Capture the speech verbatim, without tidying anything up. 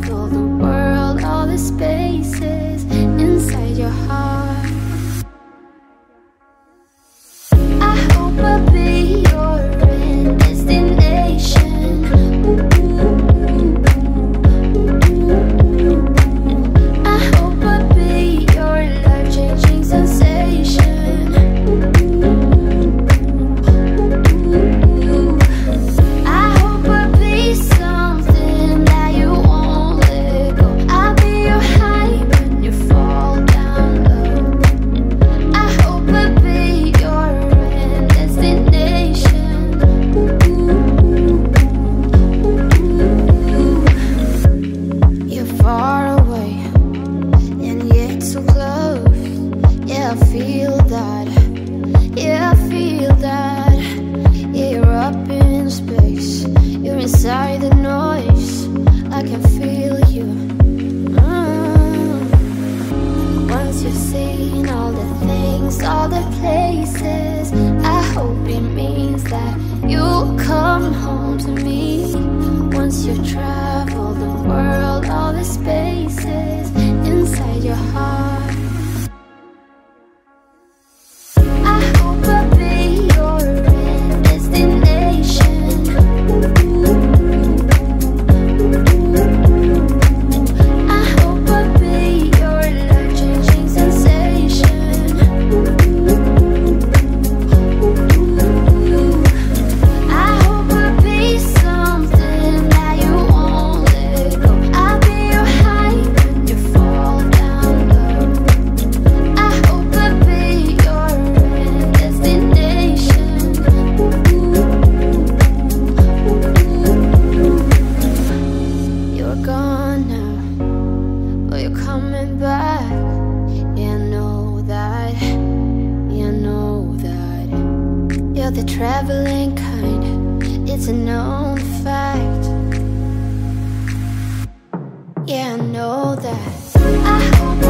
travel the world, all the spaces inside your heart. I hope I'll be your end destination. Ooh, ooh, ooh, ooh, ooh, ooh. I hope I'll be your life-changing sensation. Ooh, I feel that, yeah, I feel that. Yeah, you're up in space, you're inside the noise. I can feel you. Mm. Once you've seen all the things, all the places, I hope it means that you'll come home to me. Once you travel the world, all the spaces inside your heart. Coming back, you know that, you know that. You're the traveling kind, it's a known fact. Yeah, I know that. I hope